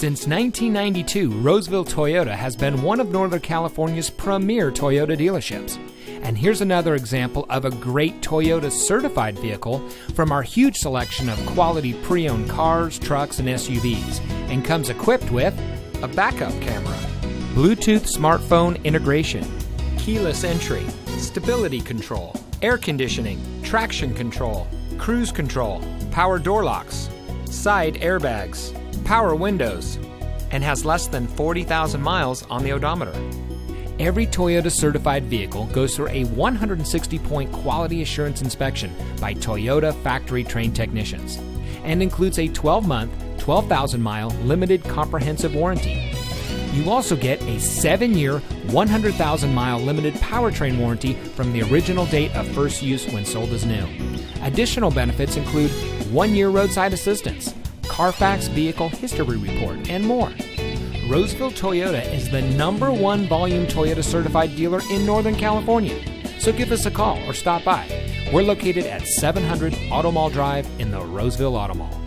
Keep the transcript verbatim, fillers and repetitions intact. Since nineteen ninety-two, Roseville Toyota has been one of Northern California's premier Toyota dealerships. And here's another example of a great Toyota certified vehicle from our huge selection of quality pre-owned cars, trucks, and S U Vs, and comes equipped with a backup camera, Bluetooth smartphone integration, keyless entry, stability control, air conditioning, traction control, cruise control, power door locks, side airbags, power windows, and has less than forty thousand miles on the odometer. Every Toyota certified vehicle goes through a one hundred sixty point quality assurance inspection by Toyota factory-trained technicians and includes a twelve month, twelve thousand mile limited comprehensive warranty. You also get a seven year, one hundred thousand mile limited powertrain warranty from the original date of first use when sold as new. Additional benefits include one year roadside assistance, Carfax vehicle history report, and more. Roseville Toyota is the number one volume Toyota certified dealer in Northern California. So give us a call or stop by. We're located at seven hundred Automall Drive in the Roseville Automall.